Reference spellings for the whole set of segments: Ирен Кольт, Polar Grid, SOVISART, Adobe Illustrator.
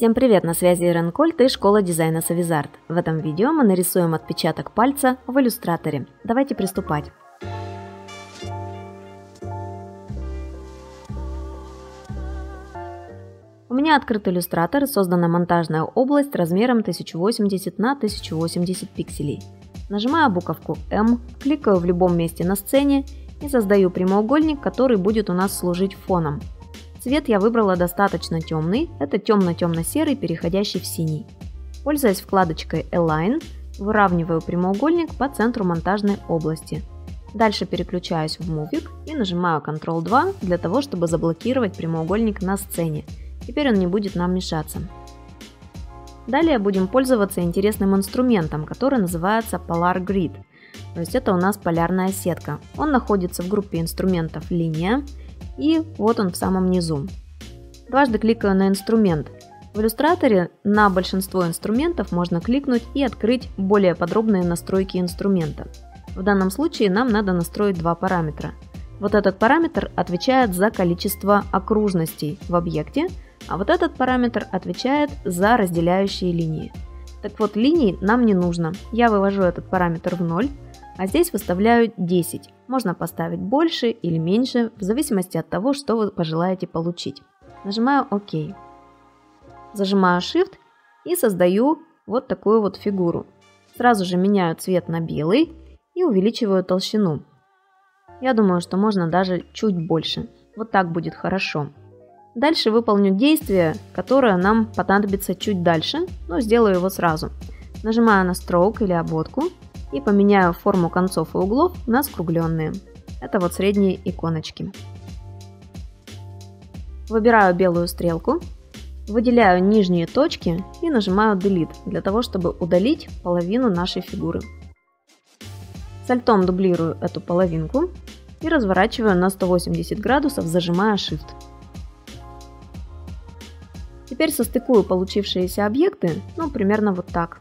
Всем привет, на связи Ирен Кольт и школа дизайна SOVISART. В этом видео мы нарисуем отпечаток пальца в иллюстраторе. Давайте приступать. У меня открыт иллюстратор, создана монтажная область размером 1080 на 1080 пикселей. Нажимаю буковку «М», кликаю в любом месте на сцене и создаю прямоугольник, который будет у нас служить фоном. Цвет я выбрала достаточно темный, это темно-темно-серый, переходящий в синий. Пользуясь вкладочкой Align, выравниваю прямоугольник по центру монтажной области. Дальше переключаюсь в Moving и нажимаю Ctrl+2 для того, чтобы заблокировать прямоугольник на сцене. Теперь он не будет нам мешаться. Далее будем пользоваться интересным инструментом, который называется Polar Grid. То есть это у нас полярная сетка. Он находится в группе инструментов «Линия». И вот он в самом низу. Дважды кликаю на инструмент. В иллюстраторе на большинство инструментов можно кликнуть и открыть более подробные настройки инструмента. В данном случае нам надо настроить два параметра. Вот этот параметр отвечает за количество окружностей в объекте, а вот этот параметр отвечает за разделяющие линии. Так вот, линий нам не нужно. Я вывожу этот параметр в 0, а здесь выставляю 10. Можно поставить больше или меньше, в зависимости от того, что вы пожелаете получить. Нажимаю ОК. Зажимаю Shift и создаю вот такую вот фигуру. Сразу же меняю цвет на белый и увеличиваю толщину. Я думаю, что можно даже чуть больше. Вот так будет хорошо. Дальше выполню действие, которое нам понадобится чуть дальше, но сделаю его сразу. Нажимаю на Stroke или обводку и поменяю форму концов и углов на скругленные. Это вот средние иконочки. Выбираю белую стрелку, выделяю нижние точки и нажимаю Delete, для того, чтобы удалить половину нашей фигуры. Сальтом дублирую эту половинку и разворачиваю на 180 градусов, зажимая Shift. Теперь состыкую получившиеся объекты, ну, примерно вот так.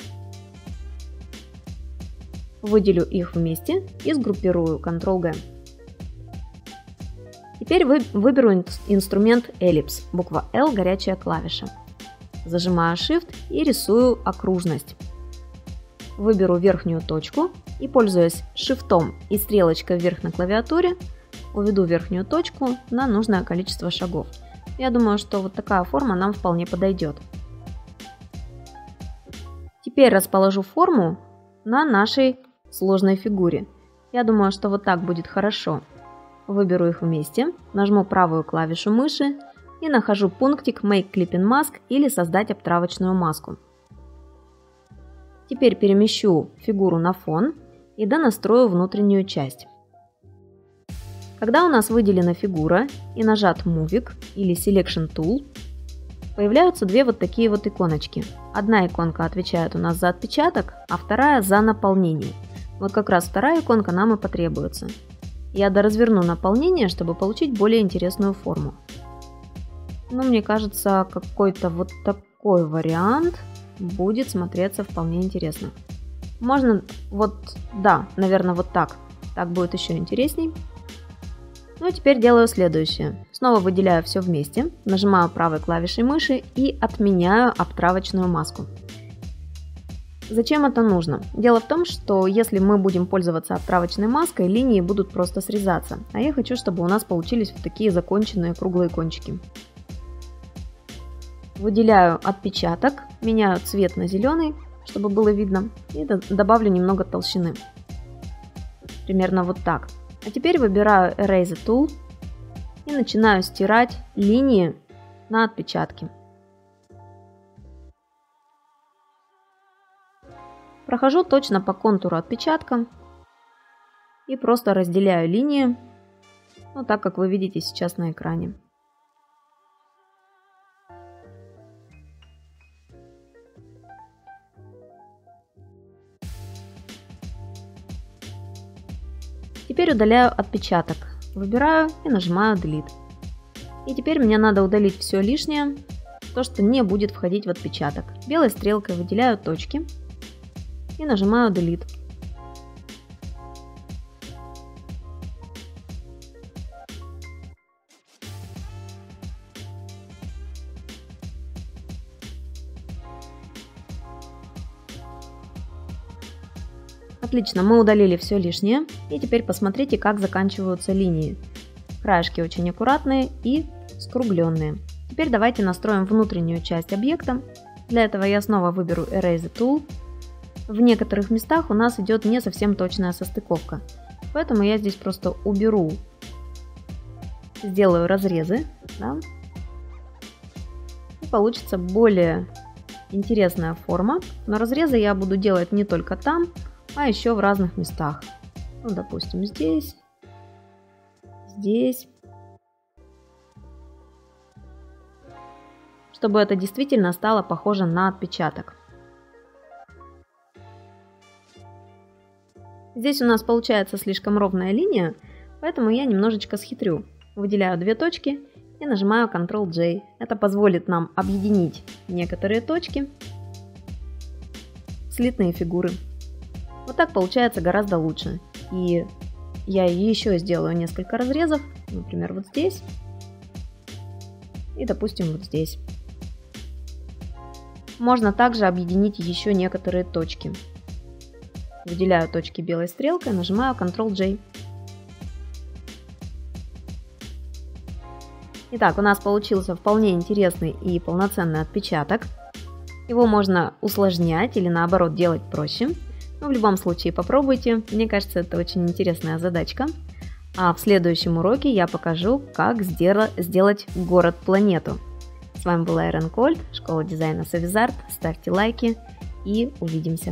Выделю их вместе и сгруппирую Ctrl-G. Теперь выберу инструмент эллипс, буква L, горячая клавиша. Зажимаю Shift и рисую окружность. Выберу верхнюю точку и, пользуясь Shift и стрелочкой вверх на клавиатуре, уведу верхнюю точку на нужное количество шагов. Я думаю, что вот такая форма нам вполне подойдет. Теперь расположу форму на нашей сложной фигуре. Я думаю, что вот так будет хорошо. Выберу их вместе, нажму правую клавишу мыши и нахожу пунктик Make Clipping Mask или создать обтравочную маску. Теперь перемещу фигуру на фон и донастрою внутреннюю часть. Когда у нас выделена фигура и нажат Moving или Selection Tool, появляются две вот такие вот иконочки. Одна иконка отвечает у нас за отпечаток, а вторая за наполнение. Вот как раз вторая иконка нам и потребуется. Я доразверну наполнение, чтобы получить более интересную форму. Но мне кажется, какой-то вот такой вариант будет смотреться вполне интересно. Можно вот, да, наверное, вот так. Так будет еще интересней. Ну а теперь делаю следующее. Снова выделяю все вместе, нажимаю правой клавишей мыши и отменяю обтравочную маску. Зачем это нужно? Дело в том, что если мы будем пользоваться обтравочной маской, линии будут просто срезаться, а я хочу, чтобы у нас получились вот такие законченные круглые кончики. Выделяю отпечаток, меняю цвет на зеленый, чтобы было видно, и добавлю немного толщины. Примерно вот так. А теперь выбираю Erase Tool и начинаю стирать линии на отпечатке. Прохожу точно по контуру отпечатка и просто разделяю линии, ну, так как вы видите сейчас на экране. Теперь удаляю отпечаток, выбираю и нажимаю Delete. И теперь мне надо удалить все лишнее, то, что не будет входить в отпечаток. Белой стрелкой выделяю точки и нажимаю Delete. Отлично, мы удалили все лишнее. И теперь посмотрите, как заканчиваются линии. Краешки очень аккуратные и скругленные. Теперь давайте настроим внутреннюю часть объекта. Для этого я снова выберу Erase Tool. В некоторых местах у нас идет не совсем точная состыковка. Поэтому я здесь просто уберу, сделаю разрезы. Да, и получится более интересная форма. Но разрезы я буду делать не только там, а еще в разных местах. Ну, допустим, здесь, здесь. Чтобы это действительно стало похоже на отпечаток. Здесь у нас получается слишком ровная линия, поэтому я немножечко схитрю. Выделяю две точки и нажимаю Ctrl-J. Это позволит нам объединить некоторые точки, слитные фигуры. Вот так получается гораздо лучше. И я еще сделаю несколько разрезов, например, вот здесь и, допустим, вот здесь. Можно также объединить еще некоторые точки. Выделяю точки белой стрелкой, нажимаю Ctrl-J. Итак, у нас получился вполне интересный и полноценный отпечаток. Его можно усложнять или наоборот делать проще. Но в любом случае попробуйте. Мне кажется, это очень интересная задачка. А в следующем уроке я покажу, как сделать город-планету. С вами была Ирен Кольт, школа дизайна SOVISART. Ставьте лайки и увидимся!